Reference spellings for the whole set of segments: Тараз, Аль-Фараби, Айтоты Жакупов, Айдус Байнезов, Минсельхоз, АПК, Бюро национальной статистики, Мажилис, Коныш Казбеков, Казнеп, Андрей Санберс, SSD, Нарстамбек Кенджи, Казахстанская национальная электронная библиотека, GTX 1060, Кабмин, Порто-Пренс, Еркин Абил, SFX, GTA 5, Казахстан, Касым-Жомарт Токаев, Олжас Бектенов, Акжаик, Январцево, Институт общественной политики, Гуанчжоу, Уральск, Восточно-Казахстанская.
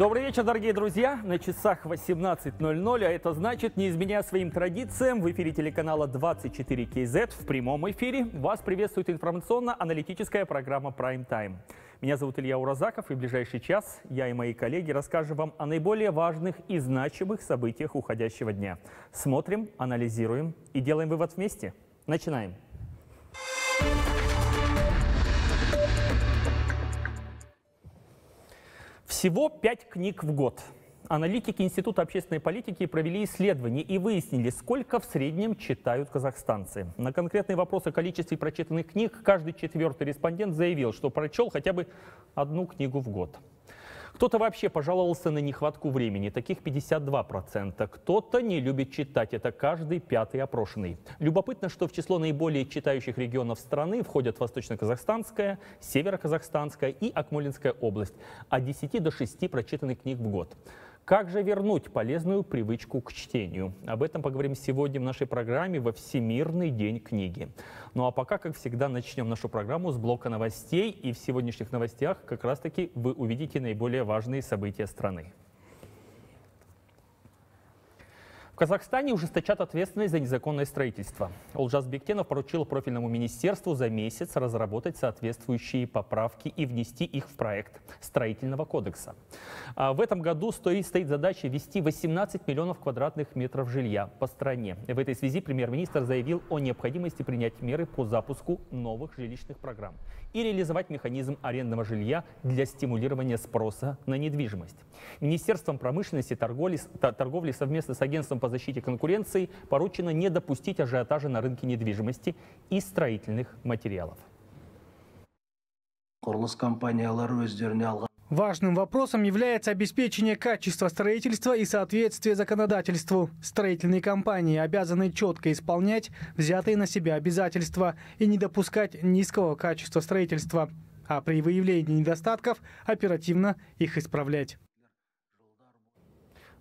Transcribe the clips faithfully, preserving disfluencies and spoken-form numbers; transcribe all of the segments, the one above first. Добрый вечер, дорогие друзья. На часах восемнадцать ноль ноль, а это значит, не изменяя своим традициям, в эфире телеканала двадцать четыре кей зет в прямом эфире вас приветствует информационно-аналитическая программа Prime Time. Меня зовут Илья Уразаков, и в ближайший час я и мои коллеги расскажем вам о наиболее важных и значимых событиях уходящего дня. Смотрим, анализируем и делаем вывод вместе. Начинаем. Всего пять книг в год. Аналитики Института общественной политики провели исследование и выяснили, сколько в среднем читают казахстанцы. На конкретные вопросы о количестве прочитанных книг каждый четвертый респондент заявил, что прочел хотя бы одну книгу в год. Кто-то вообще пожаловался на нехватку времени, таких пятьдесят два процента. Кто-то не любит читать, это каждый пятый опрошенный. Любопытно, что в число наиболее читающих регионов страны входят Восточно-Казахстанская, Северо-Казахстанская и Акмолинская область. От десяти до шести прочитанных книг в год. Как же вернуть полезную привычку к чтению? Об этом поговорим сегодня в нашей программе во Всемирный день книги. Ну а пока, как всегда, начнем нашу программу с блока новостей. И в сегодняшних новостях как раз-таки вы увидите наиболее важные события страны. В Казахстане ужесточат ответственность за незаконное строительство. Олжас Бектенов поручил профильному министерству за месяц разработать соответствующие поправки и внести их в проект строительного кодекса. А в этом году стоит задача ввести восемнадцать миллионов квадратных метров жилья по стране. В этой связи премьер-министр заявил о необходимости принять меры по запуску новых жилищных программ и реализовать механизм арендного жилья для стимулирования спроса на недвижимость. Министерством промышленности и торговли совместно с агентством по защите конкуренции поручено не допустить ажиотажа на рынке недвижимости и строительных материалов. Важным вопросом является обеспечение качества строительства и соответствия законодательству. Строительные компании обязаны четко исполнять взятые на себя обязательства и не допускать низкого качества строительства, а при выявлении недостатков оперативно их исправлять.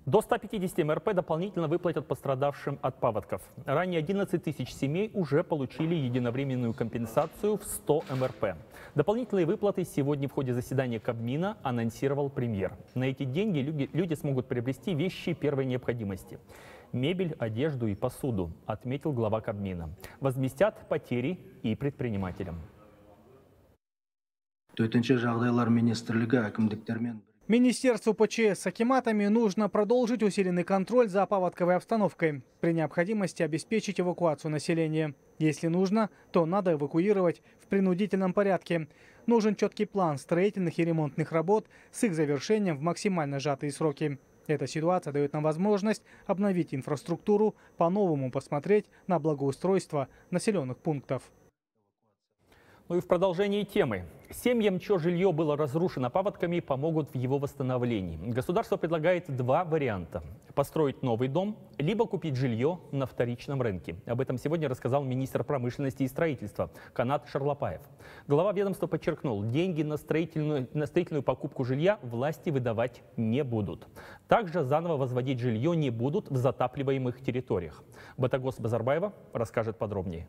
До ста пятидесяти эм эр пэ дополнительно выплатят пострадавшим от паводков. Ранее одиннадцать тысяч семей уже получили единовременную компенсацию в сто эм эр пэ. Дополнительные выплаты сегодня в ходе заседания Кабмина анонсировал премьер. На эти деньги люди, люди смогут приобрести вещи первой необходимости. Мебель, одежду и посуду, отметил глава Кабмина. Возместят потери и предпринимателям. Министерству пэ че эс с акиматами нужно продолжить усиленный контроль за паводковой обстановкой. При необходимости обеспечить эвакуацию населения. Если нужно, то надо эвакуировать в принудительном порядке. Нужен четкий план строительных и ремонтных работ с их завершением в максимально сжатые сроки. Эта ситуация дает нам возможность обновить инфраструктуру, по-новому посмотреть на благоустройство населенных пунктов. Ну и в продолжении темы. Семьям, чье жилье было разрушено паводками, помогут в его восстановлении. Государство предлагает два варианта. Построить новый дом, либо купить жилье на вторичном рынке. Об этом сегодня рассказал министр промышленности и строительства Канат Шарлопаев. Глава ведомства подчеркнул, деньги на строительную, на строительную покупку жилья власти выдавать не будут. Также заново возводить жилье не будут в затапливаемых территориях. Ботагоз Базарбаева расскажет подробнее.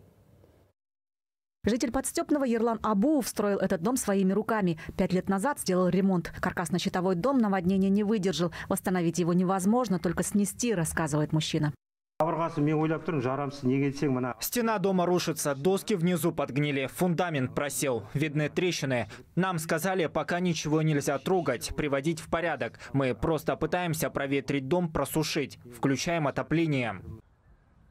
Житель Подстепного Ерлан Абу встроил этот дом своими руками. Пять лет назад сделал ремонт. Каркасно-щитовой дом наводнение не выдержал. Восстановить его невозможно, только снести, рассказывает мужчина. Стена дома рушится, доски внизу подгнили, фундамент просел, видны трещины. Нам сказали, пока ничего нельзя трогать, приводить в порядок. Мы просто пытаемся проветрить дом, просушить. Включаем отопление.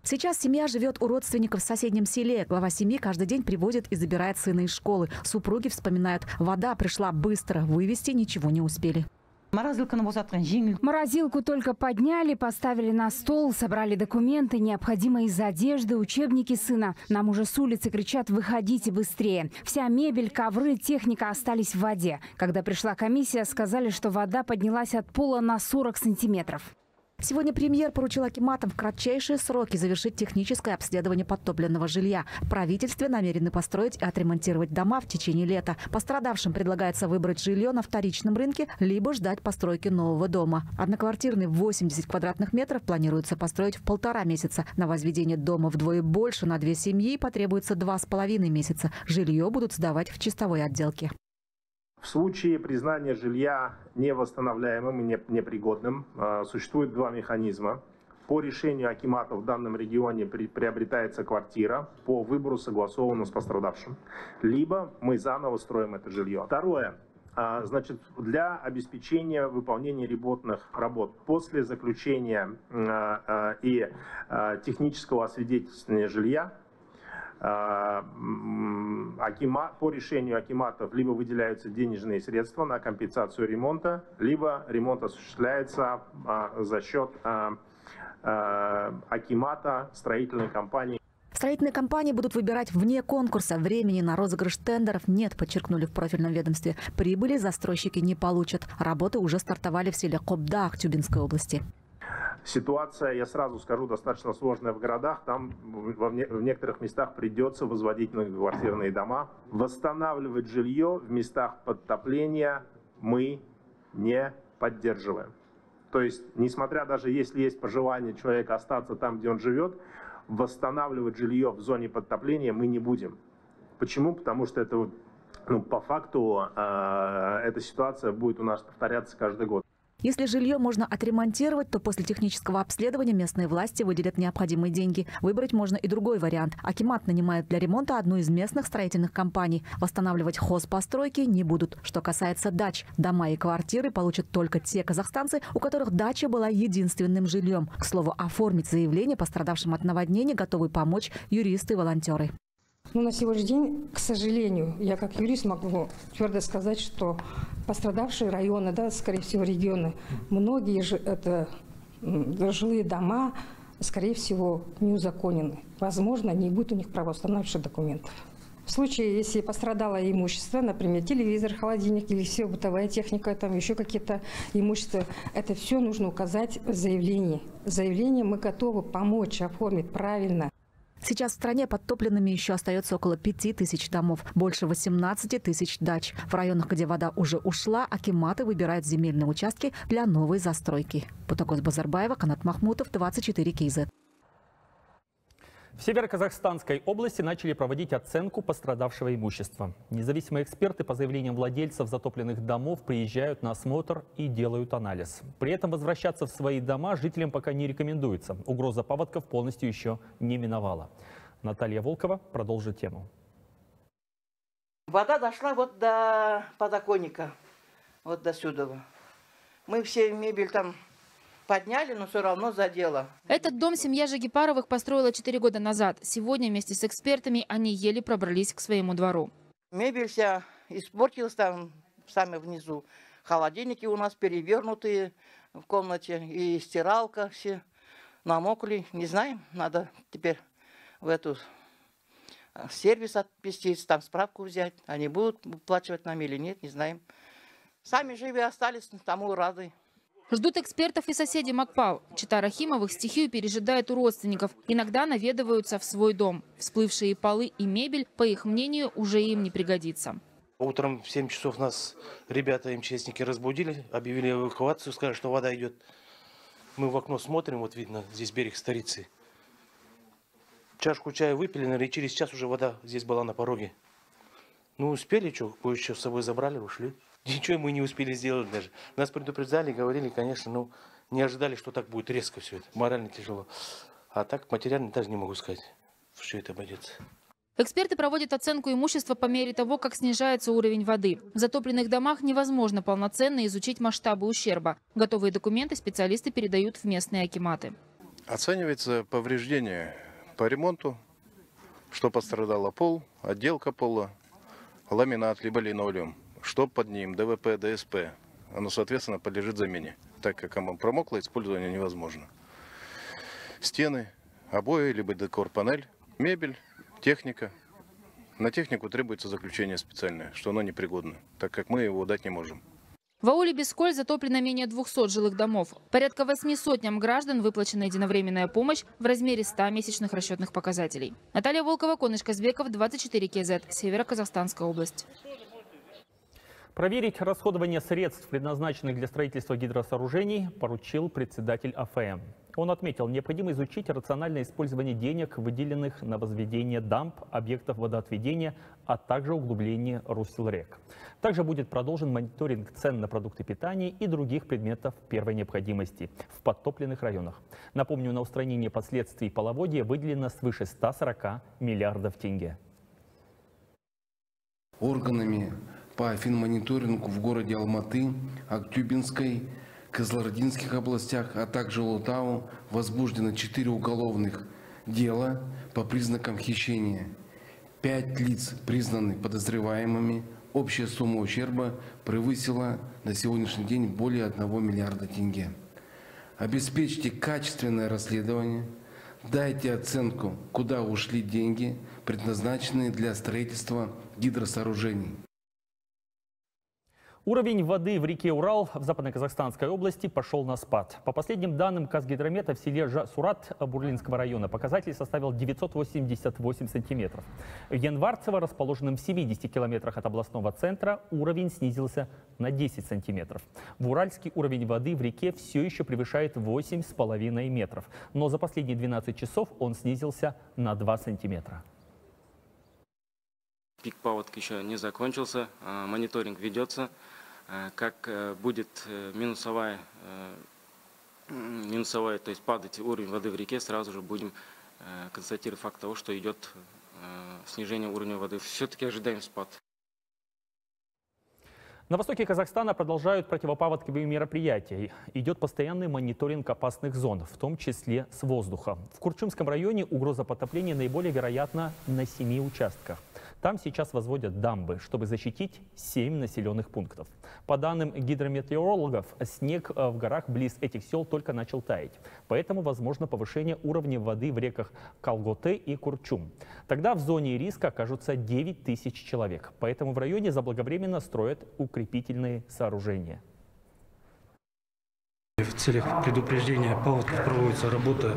Сейчас семья живет у родственников в соседнем селе. Глава семьи каждый день приводит и забирает сына из школы. Супруги вспоминают, вода пришла быстро, вывести ничего не успели. Морозилку только подняли, поставили на стол, собрали документы, необходимые из одежды, учебники сына. Нам уже с улицы кричат «выходите быстрее». Вся мебель, ковры, техника остались в воде. Когда пришла комиссия, сказали, что вода поднялась от пола на сорок сантиметров. Сегодня премьер поручил акиматам в кратчайшие сроки завершить техническое обследование подтопленного жилья. В правительстве намерены построить и отремонтировать дома в течение лета. Пострадавшим предлагается выбрать жилье на вторичном рынке, либо ждать постройки нового дома. Одноквартирный восемьдесят квадратных метров планируется построить в полтора месяца. На возведение дома вдвое больше на две семьи потребуется два с половиной месяца. Жилье будут сдавать в чистовой отделке. В случае признания жилья невосстановляемым и непригодным существует два механизма. По решению акимата в данном регионе приобретается квартира по выбору, согласованному с пострадавшим. Либо мы заново строим это жилье. Второе. Значит, для обеспечения выполнения ремонтных работ после заключения и технического освидетельствования жилья по решению акиматов либо выделяются денежные средства на компенсацию ремонта, либо ремонт осуществляется за счет акимата, строительной компании. Строительные компании будут выбирать вне конкурса. Времени на розыгрыш тендеров нет, подчеркнули в профильном ведомстве. Прибыли застройщики не получат. Работы уже стартовали в селе Кобдах Тюбинской области. Ситуация, я сразу скажу, достаточно сложная в городах. Там в некоторых местах придется возводить многоквартирные дома. Восстанавливать жилье в местах подтопления мы не поддерживаем. То есть, несмотря даже если есть пожелание человека остаться там, где он живет, восстанавливать жилье в зоне подтопления мы не будем. Почему? Потому что это, ну, по факту э, эта ситуация будет у нас повторяться каждый год. Если жилье можно отремонтировать, то после технического обследования местные власти выделят необходимые деньги. Выбрать можно и другой вариант. Акимат нанимает для ремонта одну из местных строительных компаний. Восстанавливать хозпостройки не будут. Что касается дач, дома и квартиры получат только те казахстанцы, у которых дача была единственным жильем. К слову, оформить заявление пострадавшим от наводнения готовы помочь юристы и волонтеры. Но на сегодняшний день, к сожалению, я как юрист могу твердо сказать, что пострадавшие районы, да, скорее всего, регионы, многие же это жилые дома, скорее всего, не узаконены. Возможно, не будет у них правоустанавливающих документов. В случае, если пострадало имущество, например, телевизор, холодильник или все бытовая техника, там еще какие-то имущества, это все нужно указать в заявлении. Заявление мы готовы помочь оформить правильно. Сейчас в стране подтопленными еще остается около пяти тысяч домов, больше восемнадцати тысяч дач. В районах, где вода уже ушла, акиматы выбирают земельные участки для новой застройки. Ботагоз Базарбаева, Канат Махмутов, двадцать четыре кей зет. В Северо-Казахстанской области начали проводить оценку пострадавшего имущества. Независимые эксперты по заявлениям владельцев затопленных домов приезжают на осмотр и делают анализ. При этом возвращаться в свои дома жителям пока не рекомендуется. Угроза паводков полностью еще не миновала. Наталья Волкова продолжит тему. Вода дошла вот до подоконника, вот до сюда. Мы все мебель там... подняли, но все равно задело. Этот дом семья Жегепаровых построила четыре года назад. Сегодня вместе с экспертами они еле пробрались к своему двору. Мебель вся испортилась там, сами внизу. Холодильники у нас перевернутые в комнате. И стиралка все намокли. Не знаем, надо теперь в эту сервис отпустить, там справку взять. Они будут выплачивать нам или нет, не знаем. Сами живы остались, тому рады. Ждут экспертов и соседи Макпал. Чита Рахимовых стихию пережидает у родственников. Иногда наведываются в свой дом. Всплывшие полы и мебель, по их мнению, уже им не пригодится. Утром в семь часов нас ребята МЧСники разбудили, объявили эвакуацию, сказали, что вода идет. Мы в окно смотрим, вот видно, здесь берег Старицы. Чашку чая выпили, наверное, и через час уже вода здесь была на пороге. Ну, успели, что кое-что с собой забрали, ушли. Ничего мы не успели сделать даже. Нас предупреждали, говорили, конечно, но не ожидали, что так будет резко все это. Морально тяжело. А так материально даже не могу сказать, что это обойдется. Эксперты проводят оценку имущества по мере того, как снижается уровень воды. В затопленных домах невозможно полноценно изучить масштабы ущерба. Готовые документы специалисты передают в местные акиматы. Оценивается повреждение по ремонту, что пострадало пол, отделка пола, ламинат либо линолеум. Что под ним, ДВП, ДСП, оно, соответственно, подлежит замене, так как оно промокло, использование невозможно. Стены, обои, либо декор-панель, мебель, техника. На технику требуется заключение специальное, что оно непригодно, так как мы его дать не можем. В ауле Бесколь затоплено менее двухсот жилых домов. Порядка восьми сотням граждан выплачена единовременная помощь в размере ста месячных расчетных показателей. Наталья Волкова, Коныш Казбеков, двадцать четыре кей зет, Северо-Казахстанская область. Проверить расходование средств, предназначенных для строительства гидросооружений, поручил председатель А Ф М. Он отметил, необходимо изучить рациональное использование денег, выделенных на возведение дамб, объектов водоотведения, а также углубление русел рек. Также будет продолжен мониторинг цен на продукты питания и других предметов первой необходимости в подтопленных районах. Напомню, на устранение последствий половодья выделено свыше ста сорока миллиардов тенге. Органами по финмониторингу в городе Алматы, Актюбинской, Кызылординских областях, а также Ұлытау возбуждено четыре уголовных дела по признакам хищения. пять лиц признаны подозреваемыми. Общая сумма ущерба превысила на сегодняшний день более одного миллиарда тенге. Обеспечьте качественное расследование. Дайте оценку, куда ушли деньги, предназначенные для строительства гидросооружений. Уровень воды в реке Урал в Западно-Казахстанской области пошел на спад. По последним данным Казгидромета в селе Сурат Бурлинского района показатель составил девятьсот восемьдесят восемь сантиметров. В Январцево, расположенном в семидесяти километрах от областного центра, уровень снизился на десять сантиметров. В Уральске уровень воды в реке все еще превышает восемь с половиной метров. Но за последние двенадцать часов он снизился на два сантиметра. Пик паводка еще не закончился, мониторинг ведется. Как будет минусовая, минусовая, то есть падать уровень воды в реке, сразу же будем констатировать факт того, что идет снижение уровня воды. Все-таки ожидаем спад. На востоке Казахстана продолжают противопаводковые мероприятия. Идет постоянный мониторинг опасных зон, в том числе с воздуха. В Курчумском районе угроза потопления наиболее вероятна на семи участках. Там сейчас возводят дамбы, чтобы защитить семь населенных пунктов. По данным гидрометеорологов, снег в горах близ этих сел только начал таять. Поэтому возможно повышение уровня воды в реках Калготы и Курчум. Тогда в зоне риска окажутся девять тысяч человек. Поэтому в районе заблаговременно строят укрепительные сооружения. В целях предупреждения паводков проводится работа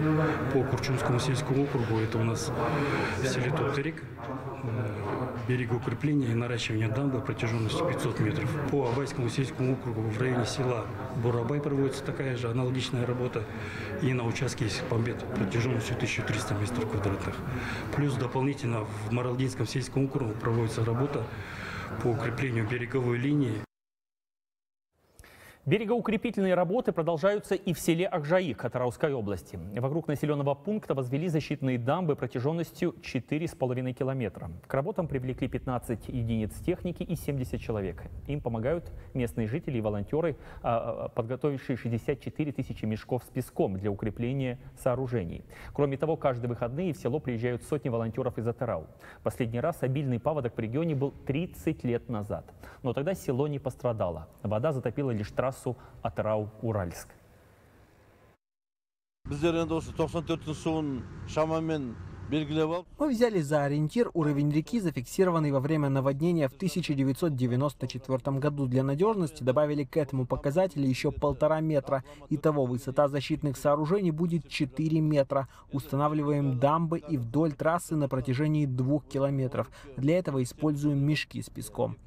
по Курчумскому сельскому округу. Это у нас в селе Топтырик. Берегоукрепление и наращивание дамбы протяженностью пятьсот метров. По Абайскому сельскому округу в районе села Бурабай проводится такая же аналогичная работа. И на участке Исыкпамбет протяженностью тысяча триста метров квадратных. Плюс дополнительно в Маралдинском сельском округу проводится работа по укреплению береговой линии. Берегоукрепительные работы продолжаются и в селе Акжаик Атырауской области. Вокруг населенного пункта возвели защитные дамбы протяженностью четыре с половиной километра. К работам привлекли пятнадцать единиц техники и семьдесят человек. Им помогают местные жители и волонтеры, подготовившие шестьдесят четыре тысячи мешков с песком для укрепления сооружений. Кроме того, каждые выходные в село приезжают сотни волонтеров из Атырау. Последний раз обильный паводок в регионе был тридцать лет назад. Но тогда село не пострадало. Вода затопила лишь трассу Атырау-Уральск. Мы взяли за ориентир уровень реки, зафиксированный во время наводнения в тысяча девятьсот девяносто четвёртом году. Для надежности добавили к этому показателю еще полтора метра. Итого высота защитных сооружений будет четыре метра. Устанавливаем дамбы и вдоль трассы на протяжении двух километров. Для этого используем мешки с песком.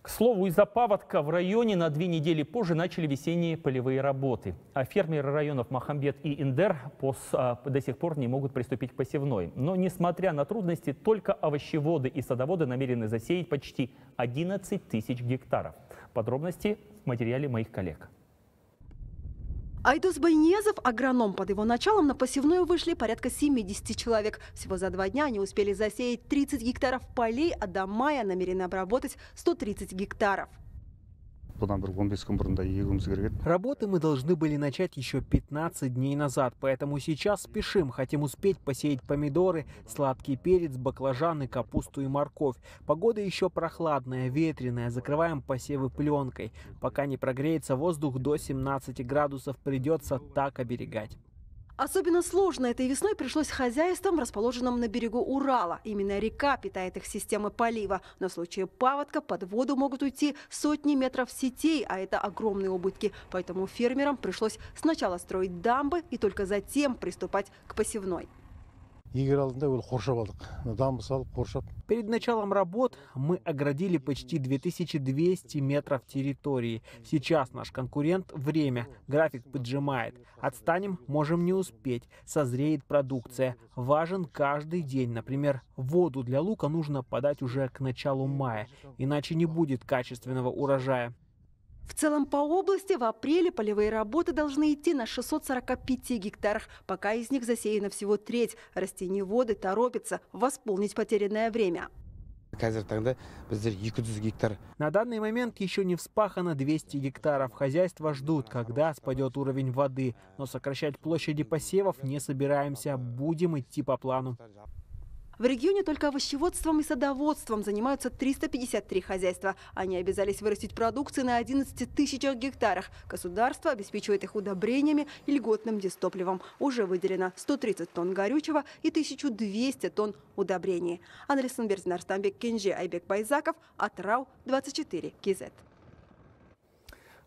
К слову, из-за паводка в районе на две недели позже начали весенние полевые работы. А фермеры районов Махамбет и Индер до сих пор не могут приступить к посевной. Но, несмотря на трудности, только овощеводы и садоводы намерены засеять почти одиннадцать тысяч гектаров. Подробности в материале моих коллег. Айдус Байнезов – агроном. Под его началом на посевную вышли порядка семидесяти человек. Всего за два дня они успели засеять тридцать гектаров полей, а до мая намерены обработать сто тридцать гектаров. Работы мы должны были начать еще пятнадцать дней назад, поэтому сейчас спешим. Хотим успеть посеять помидоры, сладкий перец, баклажаны, капусту и морковь. Погода еще прохладная, ветреная, закрываем посевы пленкой. Пока не прогреется воздух до семнадцати градусов, придется так оберегать. Особенно сложно этой весной пришлось хозяйствам, расположенным на берегу Урала. Именно река питает их системы полива. Но в случае паводка под воду могут уйти сотни метров сетей, а это огромные убытки. Поэтому фермерам пришлось сначала строить дамбы и только затем приступать к посевной. Перед началом работ мы оградили почти две тысячи двести метров территории. Сейчас наш конкурент — время. График поджимает. Отстанем, можем не успеть. Созреет продукция. Важен каждый день. Например, воду для лука нужно подать уже к началу мая, иначе не будет качественного урожая. В целом по области в апреле полевые работы должны идти на шестистах сорока пяти гектарах. Пока из них засеяно всего треть. Растениеводы торопятся восполнить потерянное время. На данный момент еще не вспахано двести гектаров. Хозяйства ждут, когда спадет уровень воды. Но сокращать площади посевов не собираемся. Будем идти по плану. В регионе только овощеводством и садоводством занимаются триста пятьдесят три хозяйства. Они обязались вырастить продукцию на одиннадцати тысячах гектарах. Государство обеспечивает их удобрениями и льготным дистопливом. Уже выделено сто тридцать тонн горючего и тысячу двести тонн удобрений. Андрей Санберс, Нарстамбек Кенджи, Айбек Пайзаков, Атрау, двадцать четыре ка зэт.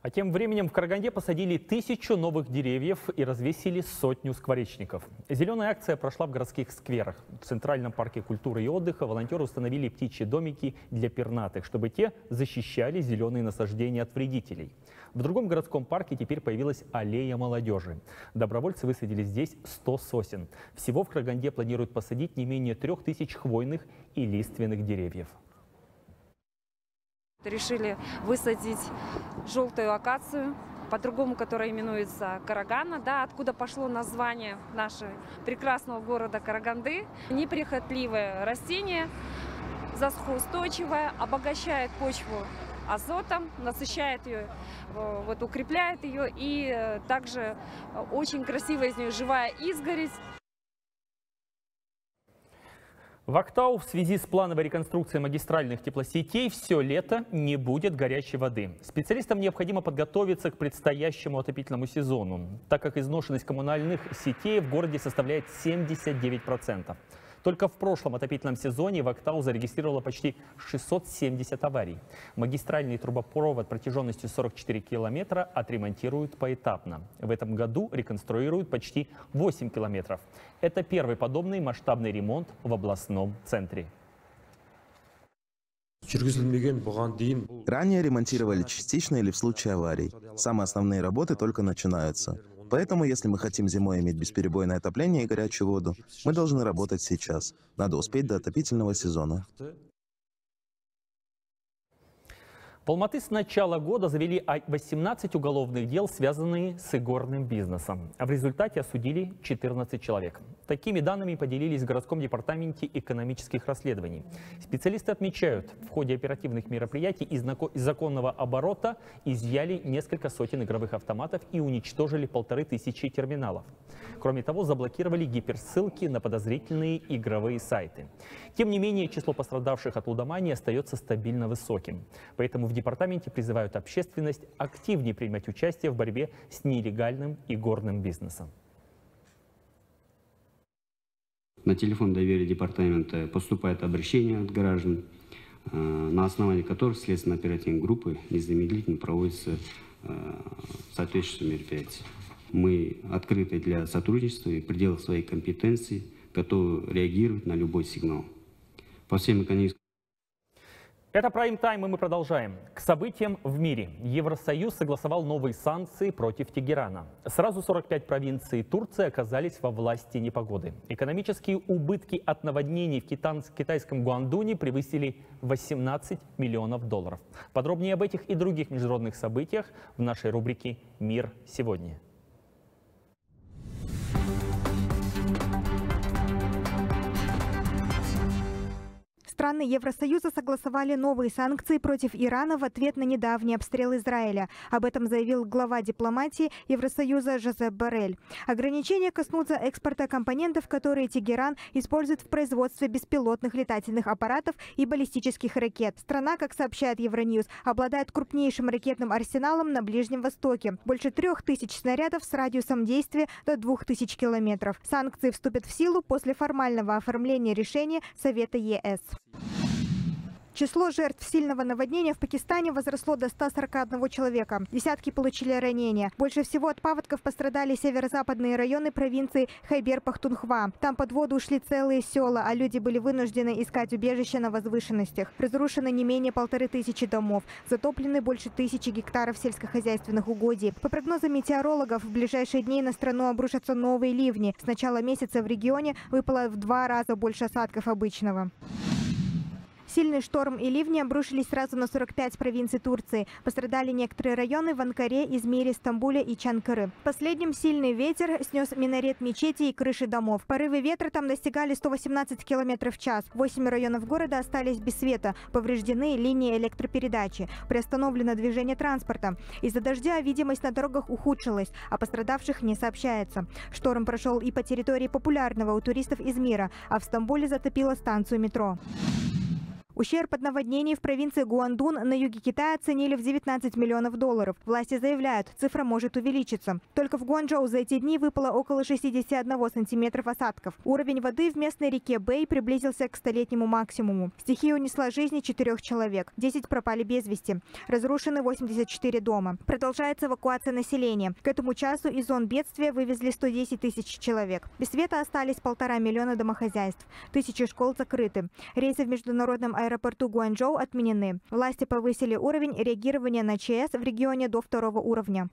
А тем временем в Караганде посадили тысячу новых деревьев и развесили сотню скворечников. Зеленая акция прошла в городских скверах. В Центральном парке культуры и отдыха волонтеры установили птичьи домики для пернатых, чтобы те защищали зеленые насаждения от вредителей. В другом городском парке теперь появилась аллея молодежи. Добровольцы высадили здесь сто сосен. Всего в Караганде планируют посадить не менее трех тысяч хвойных и лиственных деревьев. Решили высадить желтую акацию, по-другому которая именуется Карагана, да, откуда пошло название нашего прекрасного города Караганды. Неприхотливое растение, засухоустойчивое, обогащает почву азотом, насыщает ее, вот, укрепляет ее, и также очень красивая из нее живая изгородь. В Актау в связи с плановой реконструкцией магистральных теплосетей все лето не будет горячей воды. Специалистам необходимо подготовиться к предстоящему отопительному сезону, так как изношенность коммунальных сетей в городе составляет семьдесят девять процентов. Только в прошлом отопительном сезоне в Актау зарегистрировало почти шестьсот семьдесят аварий. Магистральный трубопровод протяженностью сорок четыре километра отремонтируют поэтапно. В этом году реконструируют почти восемь километров. Это первый подобный масштабный ремонт в областном центре. Ранее ремонтировали частично или в случае аварий. Самые основные работы только начинаются. Поэтому, если мы хотим зимой иметь бесперебойное отопление и горячую воду, мы должны работать сейчас. Надо успеть до отопительного сезона. В Алматы с начала года завели восемнадцать уголовных дел, связанные с игорным бизнесом. А в результате осудили четырнадцать человек. Такими данными поделились в городском департаменте экономических расследований. Специалисты отмечают, в ходе оперативных мероприятий из законного оборота изъяли несколько сотен игровых автоматов и уничтожили полторы тысячи терминалов. Кроме того, заблокировали гиперссылки на подозрительные игровые сайты. Тем не менее, число пострадавших от лудомании остается стабильно высоким. Поэтому в департаменте призывают общественность активнее принимать участие в борьбе с нелегальным игорным бизнесом. На телефон доверия департамента поступает обращение от граждан, на основании которых следственная оперативная группа незамедлительно проводится соответствующие мероприятия. Мы открыты для сотрудничества и в пределах своей компетенции готовы реагировать на любой сигнал. По всем экономическим... Это Prime Time, и мы продолжаем. К событиям в мире. Евросоюз согласовал новые санкции против Тегерана. Сразу сорок пять провинций Турции оказались во власти непогоды. Экономические убытки от наводнений в китайском Гуандуне превысили восемнадцать миллионов долларов. Подробнее об этих и других международных событиях в нашей рубрике «Мир сегодня». Страны Евросоюза согласовали новые санкции против Ирана в ответ на недавний обстрел Израиля. Об этом заявил глава дипломатии Евросоюза Жозеп Боррель. Ограничения коснутся экспорта компонентов, которые Тегеран использует в производстве беспилотных летательных аппаратов и баллистических ракет. Страна, как сообщает Евроньюз, обладает крупнейшим ракетным арсеналом на Ближнем Востоке. Больше трех тысяч снарядов с радиусом действия до двух тысяч километров. Санкции вступят в силу после формального оформления решения Совета е эс. Число жертв сильного наводнения в Пакистане возросло до ста сорока одного человека. Десятки получили ранения. Больше всего от паводков пострадали северо-западные районы провинции Хайбер-Пахтунхва. Там под воду ушли целые села, а люди были вынуждены искать убежище на возвышенностях. Разрушено не менее полторы тысячи домов. Затоплены больше тысячи гектаров сельскохозяйственных угодий. По прогнозам метеорологов, в ближайшие дни на страну обрушатся новые ливни. С начала месяца в регионе выпало в два раза больше осадков обычного. Сильный шторм и ливни обрушились сразу на сорок пять провинций Турции. Пострадали некоторые районы в Анкаре, Измире, Стамбуле и Чанкары. Последним сильный ветер снес минарет мечети и крыши домов. Порывы ветра там достигали сто восемнадцати километров в час. восемь районов города остались без света. Повреждены линии электропередачи. Приостановлено движение транспорта. Из-за дождя видимость на дорогах ухудшилась, а пострадавших не сообщается. Шторм прошел и по территории популярного у туристов Измира, а в Стамбуле затопило станцию метро. Ущерб от наводнений в провинции Гуандун на юге Китая оценили в девятнадцать миллионов долларов. Власти заявляют, цифра может увеличиться. Только в Гуанчжоу за эти дни выпало около шестидесяти одного сантиметров осадков. Уровень воды в местной реке Бэй приблизился к столетнему максимуму. Стихия унесла жизни четырех человек. десять пропали без вести. Разрушены восемьдесят четыре дома. Продолжается эвакуация населения. К этому часу из зон бедствия вывезли сто десять тысяч человек. Без света остались полтора миллиона домохозяйств. Тысячи школ закрыты. Рейсы в международном аэропорту. В аэропорту Гуанчжоу отменены. Власти повысили уровень реагирования на ЧС в регионе до второго уровня.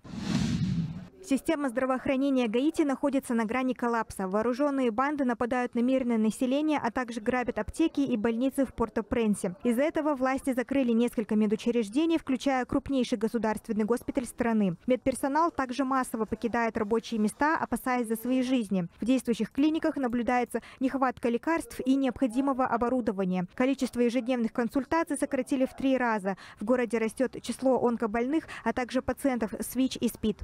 Система здравоохранения Гаити находится на грани коллапса. Вооруженные банды нападают на мирное население, а также грабят аптеки и больницы в Порто-Пренсе. Из-за этого власти закрыли несколько медучреждений, включая крупнейший государственный госпиталь страны. Медперсонал также массово покидает рабочие места, опасаясь за свои жизни. В действующих клиниках наблюдается нехватка лекарств и необходимого оборудования. Количество ежедневных консультаций сократили в три раза. В городе растет число онкобольных, а также пациентов с ВИЧ и СПИД.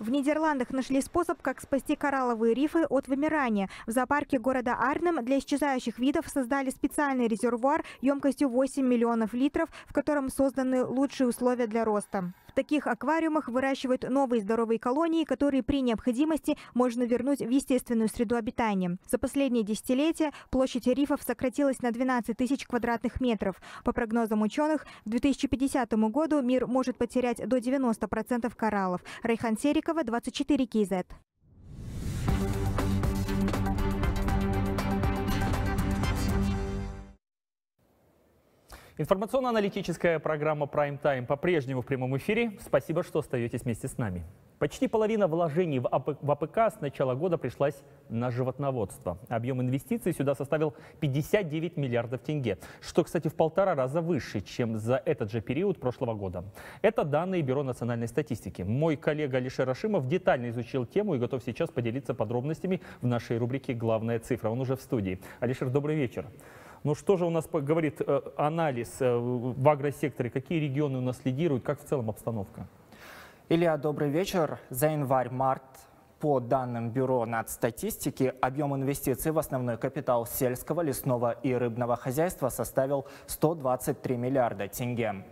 В Нидерландах нашли способ, как спасти коралловые рифы от вымирания. В зоопарке города Арнем для исчезающих видов создали специальный резервуар емкостью восемь миллионов литров, в котором созданы лучшие условия для роста. В таких аквариумах выращивают новые здоровые колонии, которые при необходимости можно вернуть в естественную среду обитания. За последние десятилетия площадь рифов сократилась на двенадцать тысяч квадратных метров. По прогнозам ученых, к две тысячи пятидесятому году мир может потерять до девяноста процентов кораллов. Райхан Серикова, двадцать четыре кей зет. Информационно-аналитическая программа Prime Time по-прежнему в прямом эфире. Спасибо, что остаетесь вместе с нами. Почти половина вложений в АПК с начала года пришлась на животноводство. Объем инвестиций сюда составил пятьдесят девять миллиардов тенге, что, кстати, в полтора раза выше, чем за этот же период прошлого года. Это данные Бюро национальной статистики. Мой коллега Алишер Ашимов детально изучил тему и готов сейчас поделиться подробностями в нашей рубрике «Главная цифра». Он уже в студии. Алишер, добрый вечер. Ну что же у нас говорит анализ в агросекторе? Какие регионы у нас лидируют? Как в целом обстановка? Илья, добрый вечер. За январь-март по данным Бюро нацстатистики объем инвестиций в основной капитал сельского, лесного и рыбного хозяйства составил сто двадцать три миллиарда тенге.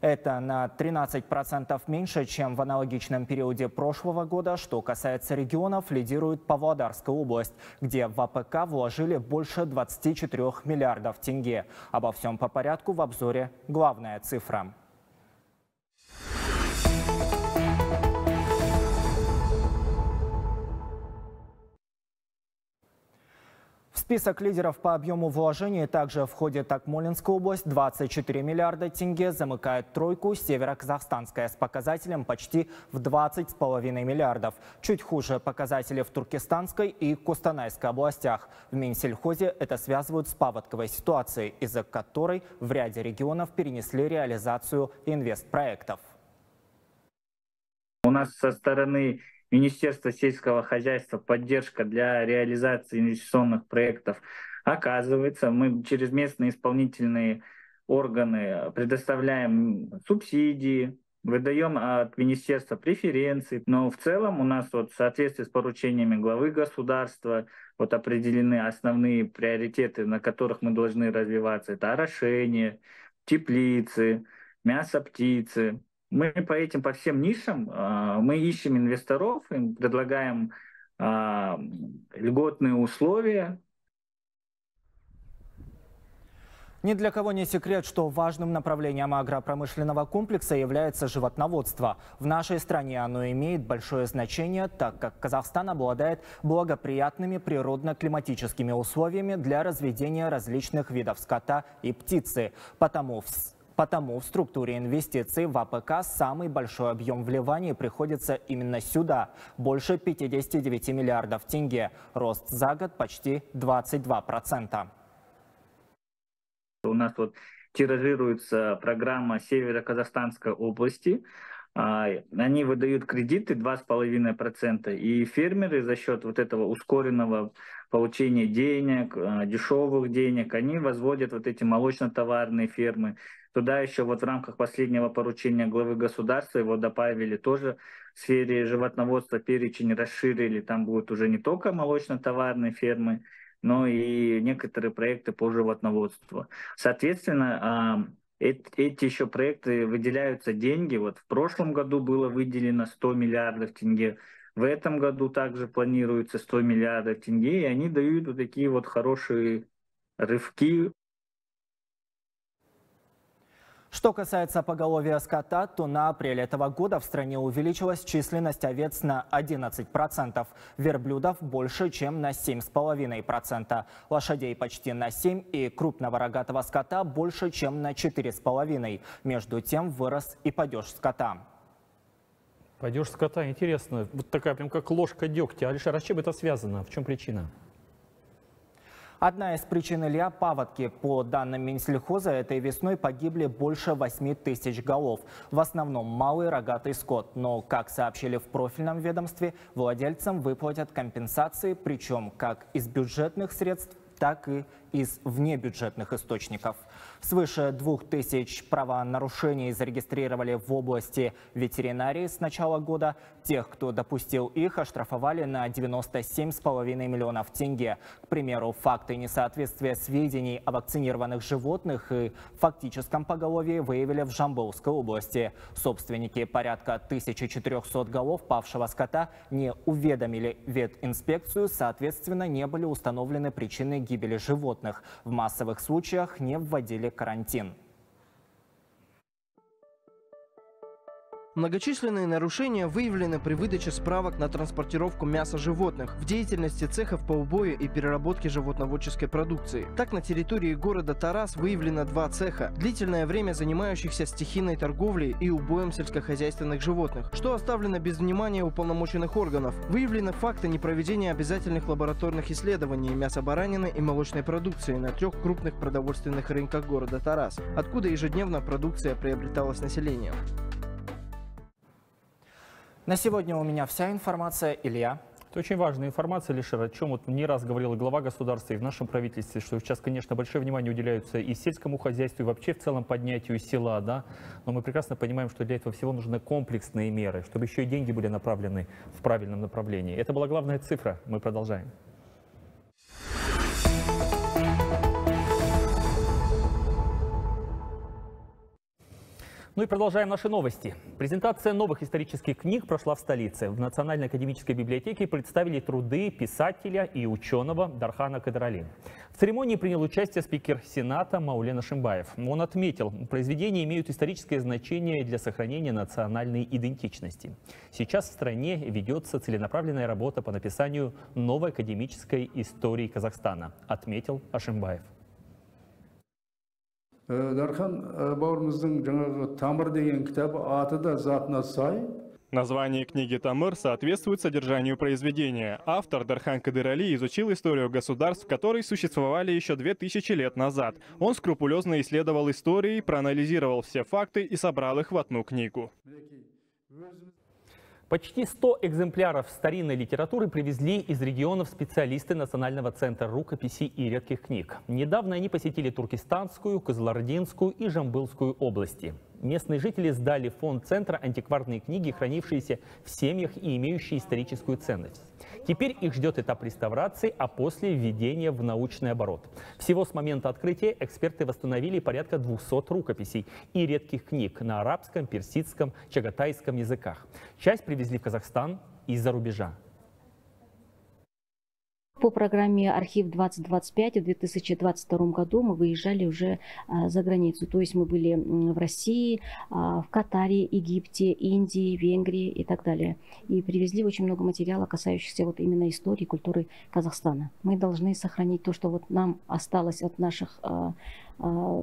Это на тринадцать процентов меньше, чем в аналогичном периоде прошлого года. Что касается регионов, лидирует Павлодарская область, где в АПК вложили больше двадцати четырёх миллиардов тенге. Обо всем по порядку в обзоре «Главная цифра». В список лидеров по объему вложений также входит Акмолинская область, двадцать четыре миллиарда тенге, замыкает тройку Северо-Казахстанская с показателем почти в двадцать с половиной миллиардов. Чуть хуже показатели в Туркестанской и Костанайской областях. В Минсельхозе это связывают с паводковой ситуацией, из-за которой в ряде регионов перенесли реализацию инвестпроектов. У нас со стороны Министерство сельского хозяйства, поддержка для реализации инвестиционных проектов оказывается. Мы через местные исполнительные органы предоставляем субсидии, выдаем от министерства преференции. Но в целом у нас вот в соответствии с поручениями главы государства вот определены основные приоритеты, на которых мы должны развиваться. Это орошение, теплицы, мясо птицы. Мы по этим, по всем нишам, мы ищем инвесторов, им предлагаем льготные условия. Ни для кого не секрет, что важным направлением агропромышленного комплекса является животноводство. В нашей стране оно имеет большое значение, так как Казахстан обладает благоприятными природно-климатическими условиями для разведения различных видов скота и птицы. Потому Потому в структуре инвестиций в АПК самый большой объем вливаний приходится именно сюда – больше пятидесяти девяти миллиардов тенге. Рост за год почти двадцать два процента. У нас вот тиражируется программа Северо-Казахстанской области. Они выдают кредиты два с половиной процента, и фермеры за счет вот этого ускоренного получения денег, дешевых денег, они возводят вот эти молочно-товарные фермы. Туда еще вот в рамках последнего поручения главы государства его добавили тоже в сфере животноводства, перечень расширили, там будут уже не только молочно-товарные фермы, но и некоторые проекты по животноводству. Соответственно, эти еще проекты выделяются деньги. Вот в прошлом году было выделено сто миллиардов тенге. В этом году также планируется сто миллиардов тенге. И они дают вот такие вот хорошие рывки. Что касается поголовья скота, то на апрель этого года в стране увеличилась численность овец на одиннадцать процентов, верблюдов больше, чем на семь с половиной процентов, лошадей почти на семь процентов и крупного рогатого скота больше, чем на четыре с половиной процента. Между тем вырос и падеж скота. Падеж скота, интересно, вот такая прям как ложка дегтя. Алишер, а с чем это связано? В чем причина? Одна из причин, Илья, паводки. По данным Минсельхоза, этой весной погибли больше восьми тысяч голов. В основном малый рогатый скот. Но, как сообщили в профильном ведомстве, владельцам выплатят компенсации, причем как из бюджетных средств, так и из внебюджетных источников. Свыше двух тысяч правонарушений зарегистрировали в области ветеринарии с начала года. Тех, кто допустил их, оштрафовали на девяносто семь с половиной миллионов тенге. К примеру, факты несоответствия сведений о вакцинированных животных и фактическом поголовье выявили в Жамбылской области. Собственники порядка тысячи четырёхсот голов павшего скота не уведомили ветинспекцию, соответственно, не были установлены причины гибели животных. В массовых случаях не вводили карантин. Многочисленные нарушения выявлены при выдаче справок на транспортировку мяса животных в деятельности цехов по убою и переработке животноводческой продукции. Так, на территории города Тараз выявлено два цеха, длительное время занимающихся стихийной торговлей и убоем сельскохозяйственных животных, что оставлено без внимания уполномоченных органов. Выявлены факты непроведения обязательных лабораторных исследований мяса баранины и молочной продукции на трех крупных продовольственных рынках города Тараз, откуда ежедневно продукция приобреталась населением. На сегодня у меня вся информация, Илья. Это очень важная информация, Алишер, о чем вот не раз говорила глава государства и в нашем правительстве, что сейчас, конечно, большое внимание уделяются и сельскому хозяйству, и вообще в целом поднятию села, да. Но мы прекрасно понимаем, что для этого всего нужны комплексные меры, чтобы еще и деньги были направлены в правильном направлении. Это была главная цифра. Мы продолжаем. Ну и продолжаем наши новости. Презентация новых исторических книг прошла в столице. В Национальной академической библиотеке представили труды писателя и ученого Дархана Кадралина. В церемонии принял участие спикер Сената Маулен Ашимбаев. Он отметил, произведения имеют историческое значение для сохранения национальной идентичности. Сейчас в стране ведется целенаправленная работа по написанию новой академической истории Казахстана, отметил Ашимбаев. Название книги «Тамыр» соответствует содержанию произведения. Автор Дархан Кадырали изучил историю государств, которые существовали еще две тысячи лет назад. Он скрупулезно исследовал истории, проанализировал все факты и собрал их в одну книгу. Почти сто экземпляров старинной литературы привезли из регионов специалисты Национального центра рукописей и редких книг. Недавно они посетили Туркестанскую, Кызылординскую и Жамбылскую области. Местные жители сдали в фонд центра антикварные книги, хранившиеся в семьях и имеющие историческую ценность. Теперь их ждет этап реставрации, а после введения в научный оборот. Всего с момента открытия эксперты восстановили порядка двухсот рукописей и редких книг на арабском, персидском, чагатайском языках. Часть привезли в Казахстан из-за рубежа. По программе «Архив двадцать двадцать пять» в две тысячи двадцать втором году мы выезжали уже за границу. То есть мы были в России, в Катаре, Египте, Индии, Венгрии и так далее. И привезли очень много материала, касающихся вот именно истории и культуры Казахстана. Мы должны сохранить то, что вот нам осталось от наших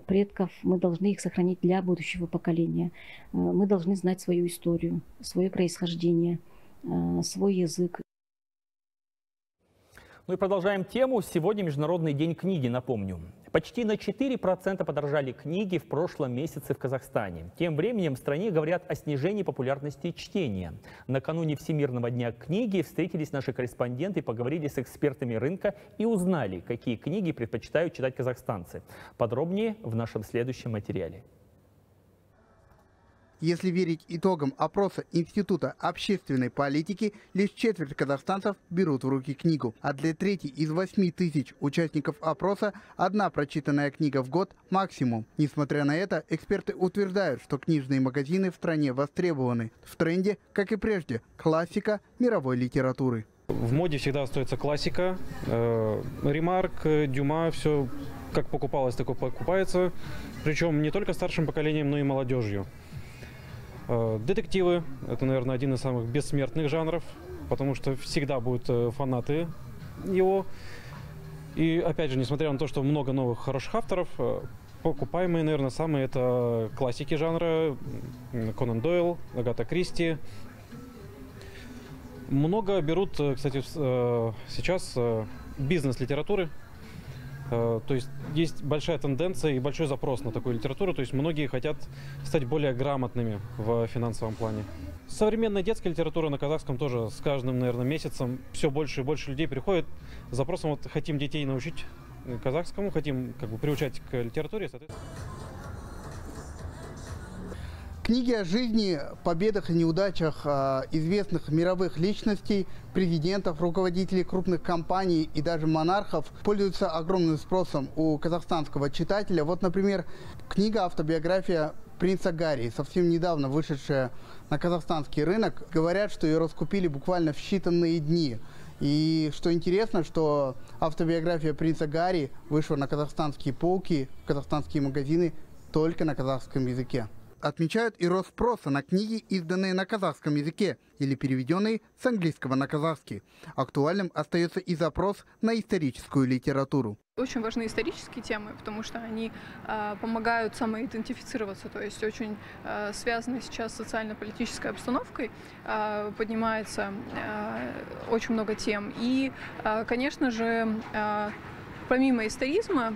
предков. Мы должны их сохранить для будущего поколения. Мы должны знать свою историю, свое происхождение, свой язык. Ну и продолжаем тему. Сегодня Международный день книги, напомню. Почти на четыре процента подорожали книги в прошлом месяце в Казахстане. Тем временем в стране говорят о снижении популярности чтения. Накануне Всемирного дня книги встретились наши корреспонденты, поговорили с экспертами рынка и узнали, какие книги предпочитают читать казахстанцы. Подробнее в нашем следующем материале. Если верить итогам опроса Института общественной политики, лишь четверть казахстанцев берут в руки книгу. А для трети из восьми тысяч участников опроса одна прочитанная книга в год максимум. Несмотря на это, эксперты утверждают, что книжные магазины в стране востребованы. В тренде, как и прежде, классика мировой литературы. В моде всегда остается классика. Ремарк, Дюма, все как покупалось, так и покупается. Причем не только старшим поколением, но и молодежью. Детективы – это, наверное, один из самых бессмертных жанров, потому что всегда будут фанаты его. И, опять же, несмотря на то, что много новых хороших авторов, покупаемые, наверное, самые – это классики жанра, Конан Дойл, Агата Кристи. Много берут, кстати, сейчас бизнес-литературы. То есть есть большая тенденция и большой запрос на такую литературу, то есть многие хотят стать более грамотными в финансовом плане. Современная детская литература на казахском тоже с каждым, наверное, месяцем все больше и больше людей приходит с запросом, вот хотим детей научить казахскому, хотим как бы приучать к литературе, соответственно. Книги о жизни, победах и неудачах известных мировых личностей, президентов, руководителей крупных компаний и даже монархов пользуются огромным спросом у казахстанского читателя. Вот, например, книга-автобиография принца Гарри, совсем недавно вышедшая на казахстанский рынок. Говорят, что ее раскупили буквально в считанные дни. И что интересно, что автобиография принца Гарри вышла на казахстанские полки, в казахстанские магазины только на казахском языке. Отмечают и рост спроса на книги, изданные на казахском языке или переведенные с английского на казахский. Актуальным остается и запрос на историческую литературу. Очень важны исторические темы, потому что они э, помогают самоидентифицироваться. То есть очень э, связаны сейчас с социально-политической обстановкой, э, поднимается э, очень много тем. И, э, конечно же, э, помимо историзма,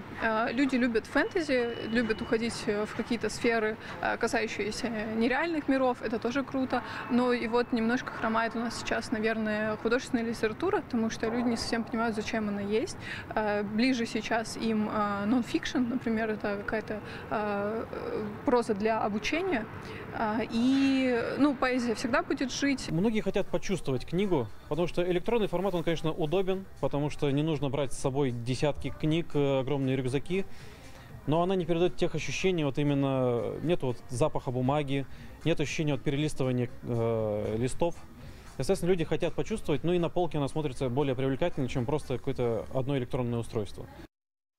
люди любят фэнтези, любят уходить в какие-то сферы, касающиеся нереальных миров, это тоже круто. Но и вот немножко хромает у нас сейчас, наверное, художественная литература, потому что люди не совсем понимают, зачем она есть. Ближе сейчас им нон-фикшн, например, это какая-то проза для обучения. И, ну, поэзия всегда будет жить. Многие хотят почувствовать книгу, потому что электронный формат, он, конечно, удобен, потому что не нужно брать с собой десятки книг, огромные рюкзаки, но она не передает тех ощущений, вот именно нет вот запаха бумаги, нет ощущения от перелистывания э, листов. Естественно, люди хотят почувствовать, ну и на полке она смотрится более привлекательно, чем просто какое-то одно электронное устройство.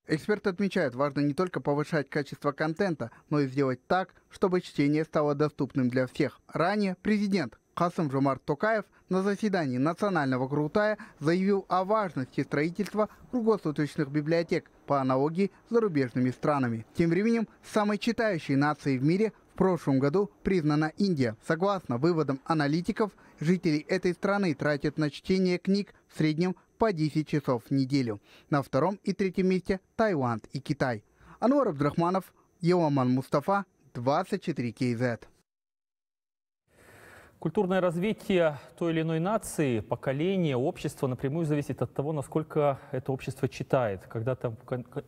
Эксперты отмечают, важно не только повышать качество контента, но и сделать так, чтобы чтение стало доступным для всех. Ранее президент Касым-Жомарт Токаев на заседании Национального Крутая заявил о важности строительства круглосуточных библиотек по аналогии с зарубежными странами. Тем временем, самой читающей нацией в мире в прошлом году признана Индия. Согласно выводам аналитиков, жители этой страны тратят на чтение книг в среднем по десять часов в неделю. На втором и третьем месте Таиланд и Китай. Анвар Абдрахманов, Еламан Мустафа, двадцать четыре кей зет. Культурное развитие той или иной нации, поколения, общества напрямую зависит от того, насколько это общество читает. Когда-то